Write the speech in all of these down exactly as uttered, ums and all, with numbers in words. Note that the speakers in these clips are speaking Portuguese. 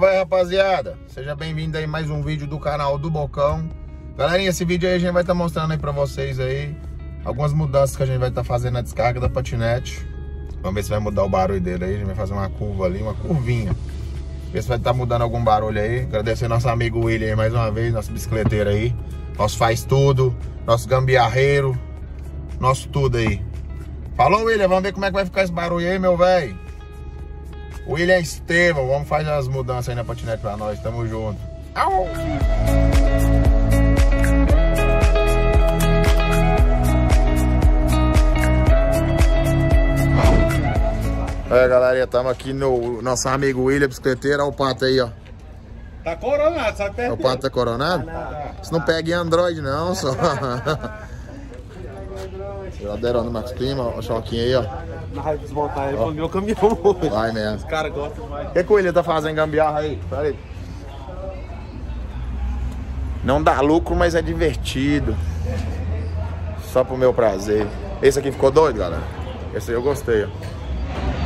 Salve aí, rapaziada, seja bem-vindo aí mais um vídeo do canal do Bocão. Galerinha, esse vídeo aí a gente vai estar tá mostrando aí pra vocês aí algumas mudanças que a gente vai estar tá fazendo na descarga da patinete. Vamos ver se vai mudar o barulho dele aí, a gente vai fazer uma curva ali, uma curvinha. Ver se vai estar tá mudando algum barulho aí. Agradecer nosso amigo William aí mais uma vez, nosso bicicleteiro aí, nosso faz tudo, nosso gambiarreiro, nosso tudo aí. Falou, William, vamos ver como é que vai ficar esse barulho aí, meu velho. William Estevam, vamos fazer as mudanças aí na patinete pra nós, tamo junto. Au! É, galera, estamos aqui no nosso amigo William bicicleteiro, olha o pato aí, ó. Tá coronado, sabe perder. O pato tá coronado? Ah, não. Você não pega em Android não, só. Já deram no Max Clima, ó, o Choquinho aí, ó. Na raiva de desmontar ele, foi meu caminhão hoje. Vai mesmo. Os caras gostam demais. O que que o William tá fazendo gambiarra aí? Pera aí. Não dá lucro, mas é divertido. Só pro meu prazer. Esse aqui ficou doido, galera? Esse aí eu gostei, ó.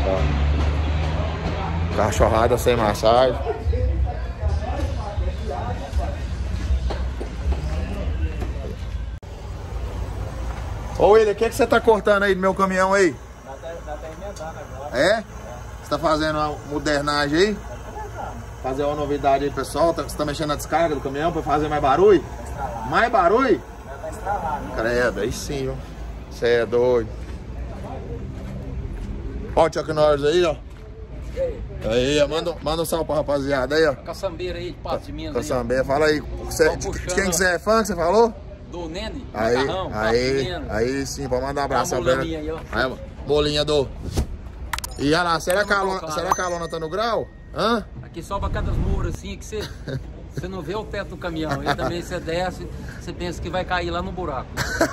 Ó. Cachorrada sem massagem. Ô William, o que, é que você tá cortando aí do meu caminhão aí? Dá até emendando agora. É? É? Você tá fazendo uma modernagem aí? Fazer uma novidade aí, pessoal. Você tá mexendo na descarga do caminhão pra fazer mais barulho? Tá mais barulho? Vai tá estralado, né? Credo, aí sim, ó. Você é doido. Ó, o Chuck Norris aí, ó. Aí, manda, manda um salve pra rapaziada aí, ó. Caçambeira aí, de Patos de Minas. Caçambeira, fala aí. Cê, de, de quem que você é fã que você falou? Do Nene. Aí, macarrão, aí, aí sim, pode mandar um abraço. Bolinha aí, ó. Aí, bolinha do... E olha lá, será que a calona tá no grau? Hã? Aqui sobe a cada muro assim, que você... Você não vê o teto do caminhão, aí também você desce, você pensa que vai cair lá no buraco.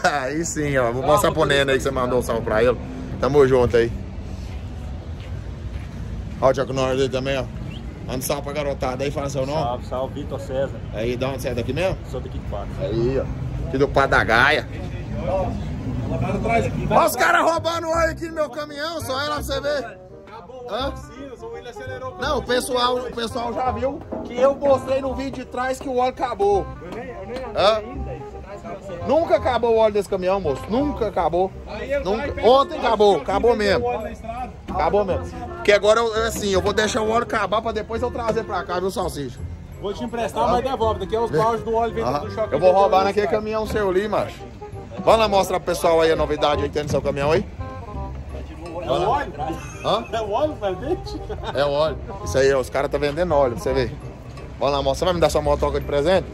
Aí sim, ó. Vou passar pro Nene aí que você mandou um salve pra ele. Tamo junto aí. Olha o Choco Norris aí também, ó. Manda um salve pra garotada aí, fala seu nome. Salve, salve, Vitor César. Aí, dá onde você é daqui mesmo? Sou daqui de Patos. Aí, ó. Aqui do Pato da Gaia. Olha os caras roubando óleo aqui no meu caminhão, só aí lá pra você ver. Hã? Não, o pessoal, o pessoal já viu que eu mostrei no vídeo de trás que o óleo acabou. Eu nem, eu nem andei ainda. Nunca acabou o óleo desse caminhão, moço. Nunca acabou. Nunca. Ontem acabou, acabou mesmo. Acabou mesmo. Porque agora, eu, assim, eu vou deixar o óleo acabar pra depois eu trazer pra cá, viu, Salsicha? Vou te emprestar, ah, mas devolve. Daqui é os baldes do óleo vindo do Choquinho. Eu vou roubar naquele caminhão seu ali, macho. Vamos lá mostrar pro pessoal aí a novidade aí que tem no seu caminhão aí. É o óleo? Hã? É o óleo, verdade? É o óleo. Isso aí, os caras tá vendendo óleo, pra você ver. Vamos lá, moça. Você vai me dar sua motoca de presente?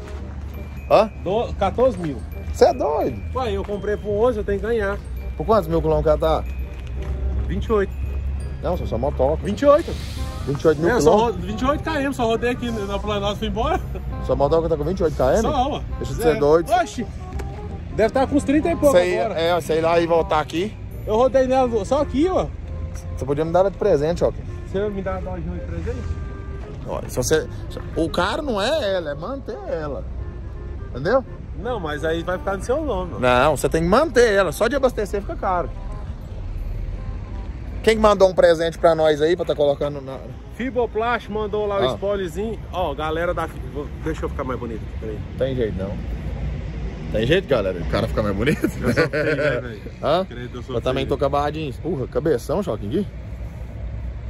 Hã? Do, quatorze mil. Você é doido? Ué, eu comprei por onze, eu tenho que ganhar. Por quantos mil quilômetros ela tá? vinte e oito. Não, só motoca. vinte e oito. vinte e oito mil é, quilômetros? vinte e oito quilômetros, só rodei aqui na Planalto e fui embora. Sua motoca tá com vinte e oito quilômetros? Só uma. Deixa de ser doido. Oxi, deve estar tá com uns trinta e pouco sei, agora. É, sei lá e voltar aqui. Eu rodei nela só aqui, ó. Você podia me dar ela de presente, ó. Você me dá uma de presente? Olha, se você... O cara não é ela, é manter ela. Entendeu? Não, mas aí vai ficar no seu nome, mano. Não, você tem que manter ela. Só de abastecer fica caro. Quem mandou um presente pra nós aí, pra tá colocando na... Fiboplast mandou lá ah. o spoilerzinho. Ó, galera da... Deixa eu ficar mais bonito. Peraí. Tem jeito, não. Tem jeito, galera? O cara fica mais bonito? Eu sou feio, né, velho? Hã? Eu, eu também tô com a barradinha. Porra, cabeção, Choquinho.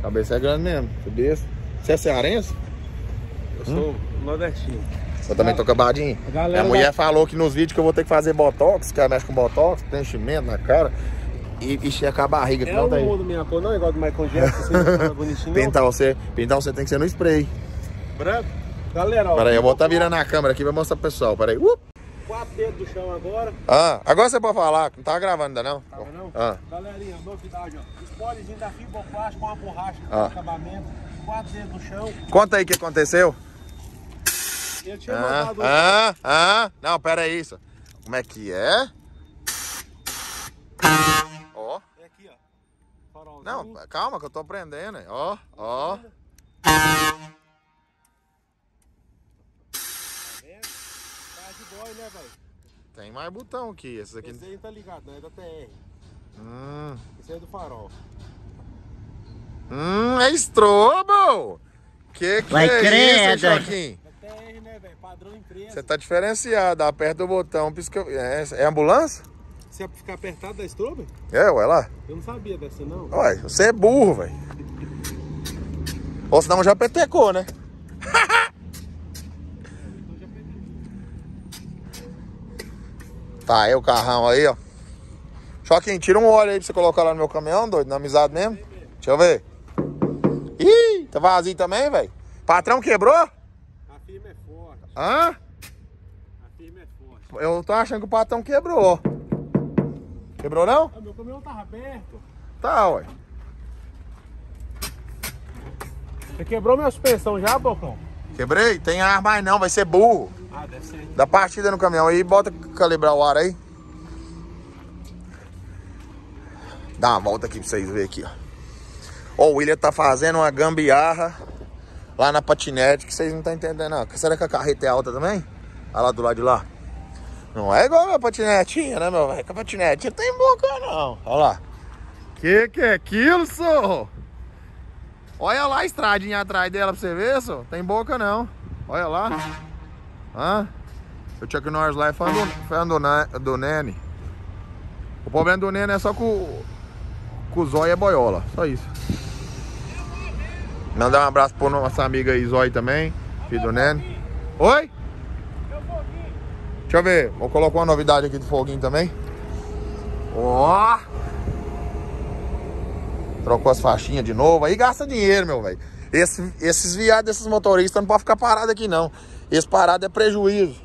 Cabeça é grande mesmo. Cabeça. Você é cearense? Eu hum? sou nordestino. Eu também tô cabadinho. A minha mulher da... falou que nos vídeos que eu vou ter que fazer botox, que ela mexe com botox, tem enchimento na cara e, e checar a barriga. Eu não mudo minha cor, não é igual do Michael Jackson, você não bonitinho. Pintar você, pintar você tem que ser no spray. Branco? Galera, ó. Peraí, eu vou estar tá virando a câmera aqui, vai mostrar pro pessoal, peraí. Uh! Quatro dedos do chão agora. Ah, agora você pode falar, não tava gravando ainda não? Tava não? Ah. Galerinha, novidade, ó. Spoilerzinho da Fiboplast com uma borracha ah. com acabamento. Quatro dedos do chão. Conta aí o que aconteceu. Eu tinha ah, ah, ah, não, pera aí, isso. Como é que é? Ó. É aqui, ó. Farolzinho. Não, calma que eu tô aprendendo, hein. Ó, ó. Tá vendo? Tá de boy, né, velho? Tem mais botão aqui, esses aqui. Esse aí tá ligado, né? É da T R. Hum. Esse aí é do farol. Hum, é estrobo! Que que vai, é credo. Isso, Choquinho? É P R, né, velho? Padrão empresa. Você tá diferenciado, aperta o botão, pisca... É, é ambulância? Você ficar apertado da Strobe? É, ué, lá. Eu não sabia dessa, não. Ué, você é burro, velho. Ou senão já petecou, né? Tá aí o carrão aí, ó. Choquinho, tira um óleo aí pra você colocar lá no meu caminhão, doido, na amizade mesmo. Deixa eu ver. Ih, tá vazio também, velho. Patrão quebrou? A firma é forte. Hã? A firma é forte. Eu tô achando que o patrão quebrou. Quebrou não? Ah, meu caminhão tava aberto. Tá, ué. Você quebrou minha suspensão já, Bocão? Quebrei? Tem ar mais não, vai ser burro. Ah, deve ser. Dá partida no caminhão aí, bota calibrar o ar aí. Dá uma volta aqui pra vocês verem aqui, ó. Ó, o William tá fazendo uma gambiarra lá na patinete que vocês não estão entendendo, não. Será que a carreta é alta também? Olha lá do lado de lá. Não é igual a minha patinetinha, né, meu velho? A patinetinha não tem boca, não. Olha lá. Que que é aquilo, senhor? Olha lá a estradinha atrás dela pra você ver, senhor. Tem boca, não. Olha lá. Hã? O Chuck Norris lá é fã do, fã do, do Nene. O problema do Nene é só com, com o Zóia e a boiola. Só isso. Mandar um abraço pro nossa amiga aí, Zóia também. Filho do Nene. Oi? Deixa eu ver, vou colocar uma novidade aqui do foguinho também. Ó! Trocou as faixinhas de novo. Aí gasta dinheiro, meu velho. Esse, esses viados desses motoristas não pode ficar parado aqui, não. Esse parado é prejuízo.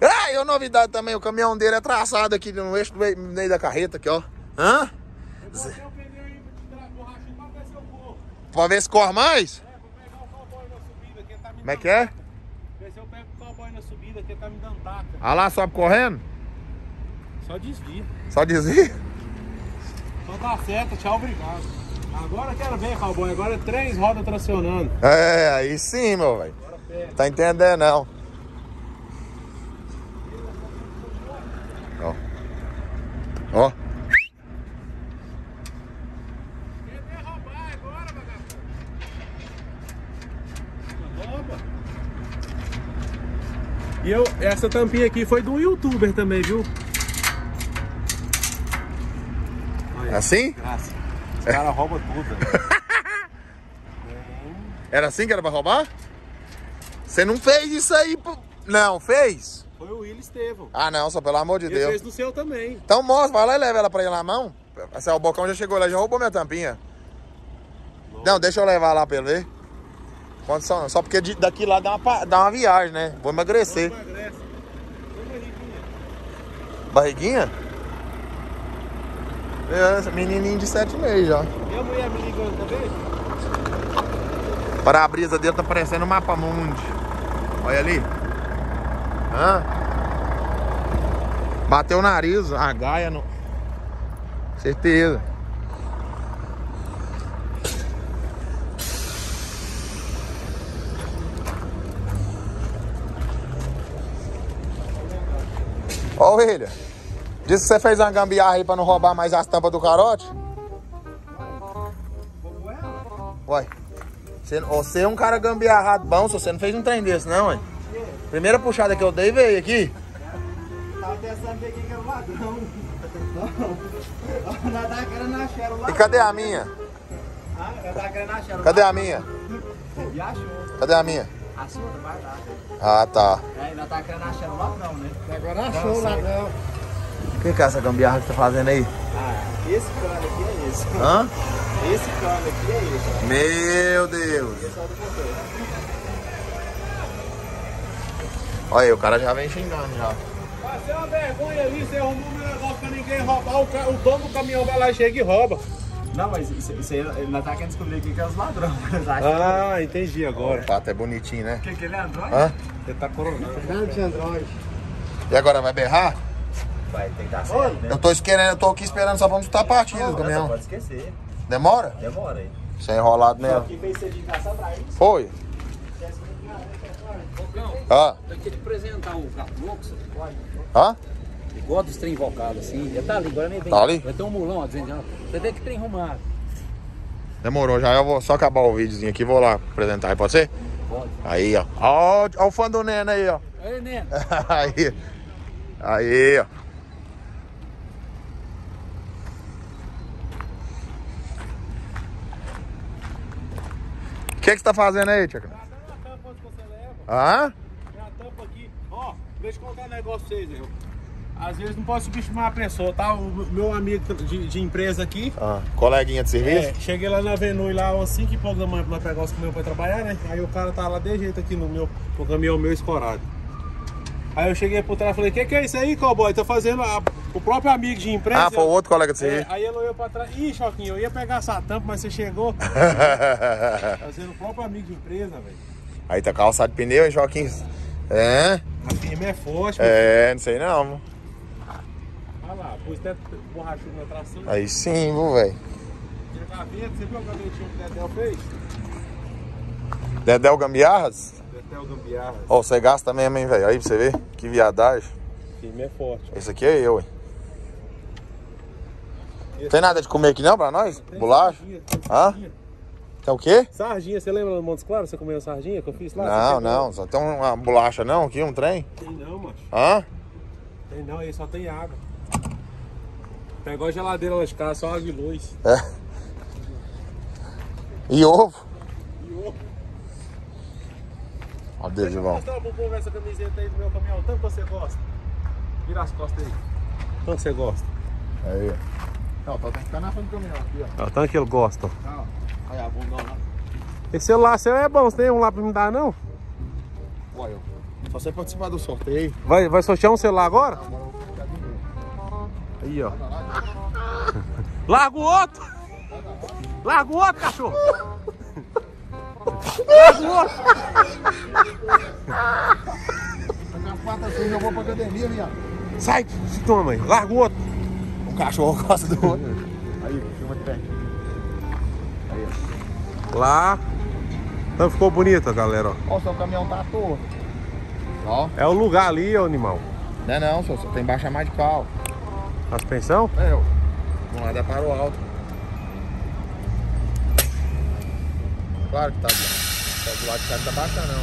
Ah, e a novidade também, o caminhão dele é traçado aqui no eixo do meio, no meio da carreta aqui, ó. Hã? Eu botei o pneu aí pra borracha pra ver se eu corro. Pra ver se corre mais? É, vou pegar o cowboy na subida aqui, tá me dando. Como é que é? Ver se eu pego o cowboy na subida aqui, tá me dando taca. Ah lá, sobe correndo? Só desvia. Só desvia? Só dá seta, tchau, obrigado. Agora eu quero ver, cowboy, agora é três rodas tracionando. É, aí sim, meu velho. Tá entendendo, não. Ó. Ó. Quer roubar agora, vagabundo? Rouba. E eu, essa tampinha aqui foi de um youtuber também, viu? Olha, assim? Graça. Os caras roubam tudo. Era assim que era pra roubar? Você não fez isso aí, pô. Não, fez? Foi o William Estevam. Ah, não, só pelo amor de ele Deus. Ele fez no seu também. Então mostra, vai lá e leva ela pra ele na mão. Assim, o Bocão já chegou lá, já roubou minha tampinha. Nossa. Não, deixa eu levar lá pra ele ver. Condição não, só porque daqui lá dá uma, dá uma viagem, né? Vou emagrecer. Não emagrece. Barriguinha? Barriguinha? É, menininho de sete meses já. Minha mulher me ligando também? Para a brisa dele tá parecendo um mapa mundi. Olha ali. Hã? Bateu o nariz, a gaia no... Certeza. Ó, William. Disse que você fez uma gambiarra aí pra não roubar mais as tampas do carote? Ué. Você é um cara gambiarrado bom, se você não fez um trem desse, não, hein? Primeira puxada que eu dei veio aqui. Tava pensando aqui que era o ladrão. Não. Nada grana na xera, o ladrão. E cadê a minha? Ah, nada grana na xera. Cadê a minha? E achou. Cadê a minha? A sua vai lá. Ah, tá. É, nada grana na xera, o ladrão, né? Agora achou o ladrão. O que que é essa gambiarra que você tá fazendo aí? Ah, esse cano aqui é esse. Hã? Esse cano aqui é esse. Meu Deus. Esse é o do motor. Olha aí, o cara já vem xingando já. Passei uma vergonha ali, você arrumou um negócio pra ninguém roubar, o, ca... o dono do caminhão vai lá, chega e rouba. Não, mas isso, isso aí, ele não tá querendo descobrir aqui que é os ladrões. Ah, que... entendi agora. O pato é bonitinho, né? Que, que ele é Android? Hã? Ele tá coronando. Grande Android. E agora, vai berrar? Vai, tem que dar certo, né? Eu tô, esquerando, eu tô aqui esperando só pra mostrar a partida do caminhão. Você pode esquecer. Demora? Demora aí. Você é enrolado mesmo. Aqui veio ser de caça atrás. Foi. Ah. Eu queria te apresentar o Caploco, você pode? Hã? Igual dos trem invocados, assim. Já tá ali, agora nem vem. Tá ali? Vai ter um mulão, ó, dizendo, ó, você vê que trem arrumado. Demorou, já eu vou só acabar o videozinho aqui, vou lá apresentar, pode ser? Pode. Aí, ó. Ó, ó o fã do Neno aí, ó. Aí, Neno. Aí. Aí, ó. O que que você tá fazendo aí, Tchacão? Já tá na tampa onde você leva. Hã? Já tampa aqui. Ó, deixa eu contar um negócio pra vocês, eu. Às vezes não posso subestimar a pessoa, tá? O meu amigo de, de empresa aqui. Ah, coleguinha de serviço? É, cheguei lá na Venue, lá umas cinco e pouco da manhã pra pegar os caminhões pra trabalhar, né? Aí o cara tá lá de jeito aqui no meu, no caminhão meu escorado. Aí eu cheguei pro trás e falei, que que é isso aí, cowboy? Tá fazendo a, o próprio amigo de empresa. Ah, foi o outro colega de serviço. É, aí ele olhou pra trás, ih, Choquinho, eu ia pegar essa tampa, mas você chegou. Fazendo o próprio amigo de empresa, velho. Aí tá calçado de pneu, hein, Choquinho? É? A firma é forte. É, não sei não, mano. Olha lá, pôs até borrachudo na tração. Aí sim, viu, velho? Você viu o gavetinho que o Dedéu fez? Dedéu Gambiarras? Dedéu Gambiarras. Ó, oh, você gasta mesmo, hein, velho? Aí pra você ver, que viadagem. Firme é forte. Esse aqui é eu, hein? Esse... Tem nada de comer aqui não pra nós? Tem bolacha? Sardinha, tem sardinha. Hã? Tem o quê? Sardinha, você lembra do Montes Claros? Você comeu sardinha que eu fiz lá? Não, não, só tem uma bolacha não aqui, um trem? Tem não, macho. Hã? Tem não, aí só tem água. É igual a geladeira lá de casa, só água e luz. É. E ovo? E ovo. Ó, Deus, irmão. Deixa eu mostrar pro povo essa camiseta aí do meu caminhão. Tanto que você gosta. Vira as costas aí. Tanto que você gosta. Aí, ó. Ó, tá, tem que ficar na frente do caminhão aqui, ó. Ó, tanto que ele gosta, ó. Tá, ó. Aí, a bunda lá. Esse celular seu é bom, você tem um lá pra me dar, não? Ué, eu. Só você participar do sorteio. Vai, vai sortear um celular agora? Não, agora eu vou ficar de novo. Aí, ó. Larga o outro! Larga o outro, cachorro! Larga o outro! As patas sujas, eu vou pra academia, minha. Sai, toma, mãe. Larga o outro! O cachorro gosta do outro. Aí, filma de perto. Aí, ó. Lá. Então ficou bonita, galera, ó. Ó, o seu caminhão tá à toa. Ó. É o lugar ali, ô, animal. Não é não, senhor. Só tem baixa mais de pau. A suspensão? É, ó. Um lado é para o alto. Claro que tá do lado de cá não tá baixa não.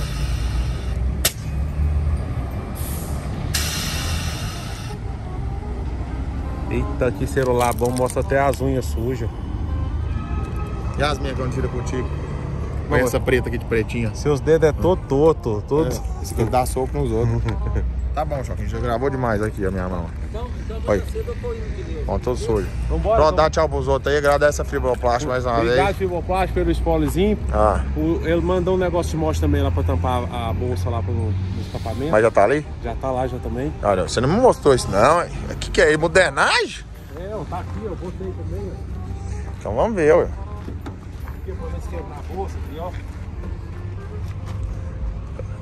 Eita, que celular bom, mostra até as unhas sujas. E as minhas que eu não tiro contigo? Olha essa preta aqui de pretinha. Seus dedos é todo torto, todo. É, esse aqui dá soco nos outros. Tá bom, Choquinho, já gravou demais aqui a minha mão. Então, então eu tô indo, querido. Bom, todo sujo. Vambora. Pronto, dá tchau pros outros aí, agradece a Fiboplast mais uma vez. Obrigado, Fiboplast, pelo spoilerzinho. Ah. O, ele mandou um negócio de mostra também lá pra tampar a bolsa lá pro, pro escapamento. Mas já tá ali? Já tá lá, já também. Olha, você não me mostrou isso não, hein? O que que é aí, modernagem? É, ó, tá aqui, ó, botei também, ó. Então vamos ver, ué. Aqui eu vou ver se quebrar a bolsa aqui, ó.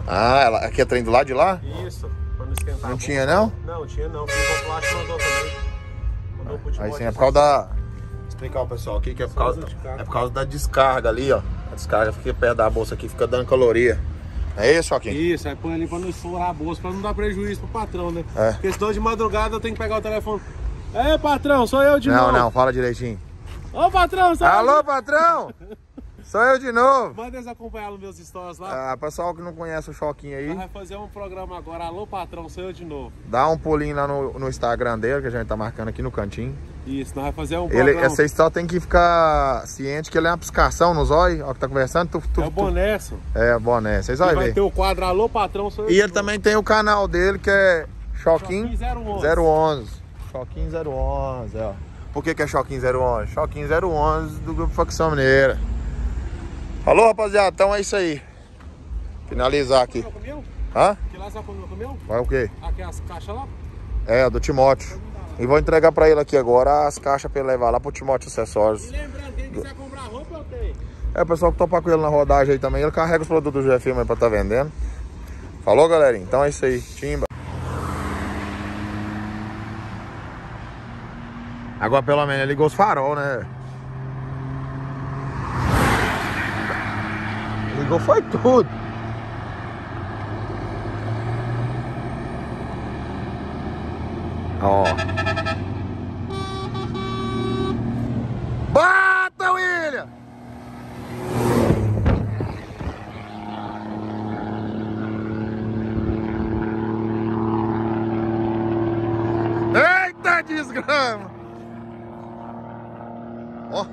Ah, ela, aqui é trem do lado de lá? Isso. Não, não tinha não? Não, tinha não. Fiboplast mandou também. Mandou pro Timóteo. Aí sim, é por causa da... Explicar ao pessoal aqui que é por causa... É por causa da descarga ali, ó. A descarga fica perto da bolsa aqui, fica dando caloria. É isso, aqui? Isso, aí põe ali pra não estourar a bolsa, pra não dar prejuízo pro patrão, né? É. Porque senão de madrugada eu tenho que pegar o telefone. É, patrão, sou eu de não, novo. Não, não, fala direitinho. Ô, patrão, sou alô, eu... patrão! Sou eu de novo. Manda eles acompanhar os meus stories lá. Ah, pessoal que não conhece o Choquinho aí. Vai fazer um programa agora. Alô, patrão, sou eu de novo. Dá um pulinho lá no, no Instagram dele, que a gente tá marcando aqui no cantinho. Isso, nós vai fazer um ele, programa. Vocês só tem que ficar ciente que ele é uma piscação nos olhos. Ó, que tá conversando. Tu, tu, é o boné, tu. É, boné. Vocês vão ver. Vai ter o quadro Alô, patrão, sou eu de novo. E ele também tem o canal dele, que é Choquinho zero onze. Choquinho zero onze, ó. Por que que é Choquinho zero onze? Choquinho zero onze do Grupo Facção Mineira. Alô, rapaziada, então é isso aí. Finalizar aqui. Hã? Que lá você comeu? Vai o quê? Aqui as caixas lá? É, do Timóteo. E vou entregar pra ele aqui agora as caixas pra ele levar lá pro Timóteo Acessórios. E lembrando, quem quiser comprar roupa, eu tenho. É, o pessoal que topar com ele na rodagem aí também, ele carrega os produtos do G F M aí pra tá vendendo. Falou, galerinha? Então é isso aí. Timba. Agora pelo menos ele ligou os farol, né? Ligou foi tudo. Ó. Bata, William! gramas. Ó.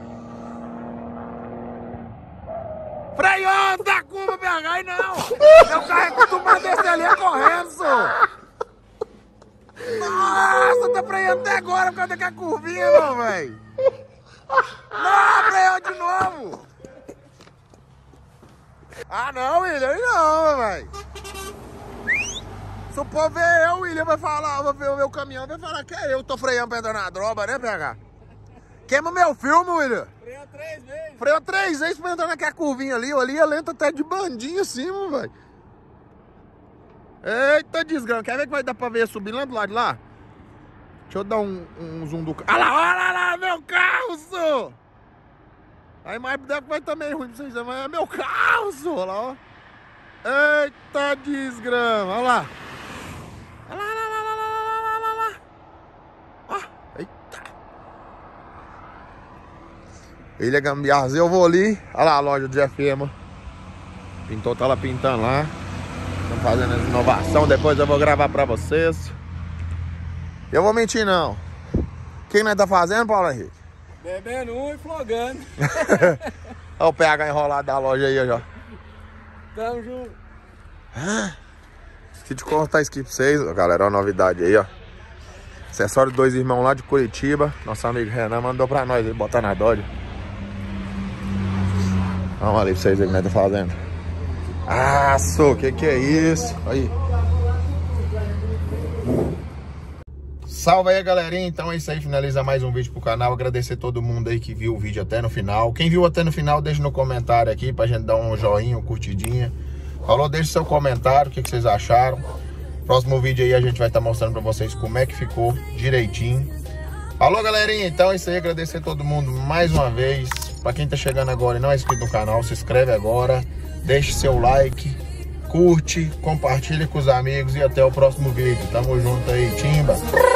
Freio, não dá curva, B H, não. Eu carrego acostumado a descer ali correndo, senhor. Nossa, tá freando até agora por causa daquela curvinha, não, velho. Não, freou de novo. Ah, não, William, não, velho. Se o povo ver eu, William, vai falar, vai ver o meu caminhão, vai falar que é eu que tô freando pra entrar na droga, né, P H? Queima meu filme, William. Freou três vezes. Freou três vezes pra entrar naquela curvinha ali, ali é lenta até de bandinha assim, mano, velho. Eita, desgrama. Quer ver que vai dar pra ver subir lá do lado de lá? Deixa eu dar um, um zoom do carro. Olha lá, olha lá, meu carro, senhor! Aí mais deve que vai estar meio ruim pra vocês, mas é meu carro, senhor! Olha lá, ó. Eita, desgrama. Olha lá. Olha lá, olha lá, olha lá, olha lá, olha lá. Ó, eita. Ele é gambiarra, eu vou ali. Olha lá a loja do G F M. Pintou, tá lá pintando lá. Estamos fazendo essa inovação, depois eu vou gravar pra vocês. Eu vou mentir não. O que nós tá fazendo, Paulo Henrique? Bebendo um e flogando. Olha o P H enrolado da loja aí, ó. Tamo junto. Ah, esqueci de cortar isso aqui pra vocês, galera. Olha a novidade aí, ó. Acessório dois irmãos lá de Curitiba. Nosso amigo Renan mandou pra nós aí, botar na Dodge. Vamos ali pra vocês verem o que nós tá fazendo. Ah, so, que que é isso? Aí. Salve aí, galerinha. Então é isso aí, finaliza mais um vídeo pro canal. Agradecer todo mundo aí que viu o vídeo até no final. Quem viu até no final, deixa no comentário aqui pra gente dar um joinha, uma curtidinha. Falou, deixa seu comentário, o que, que vocês acharam. Próximo vídeo aí a gente vai estar tá mostrando pra vocês como é que ficou direitinho. Falou, galerinha. Então é isso aí, agradecer todo mundo mais uma vez. Pra quem tá chegando agora e não é inscrito no canal, se inscreve agora. Deixe seu like, curte, compartilhe com os amigos e até o próximo vídeo. Tamo junto aí, Timba!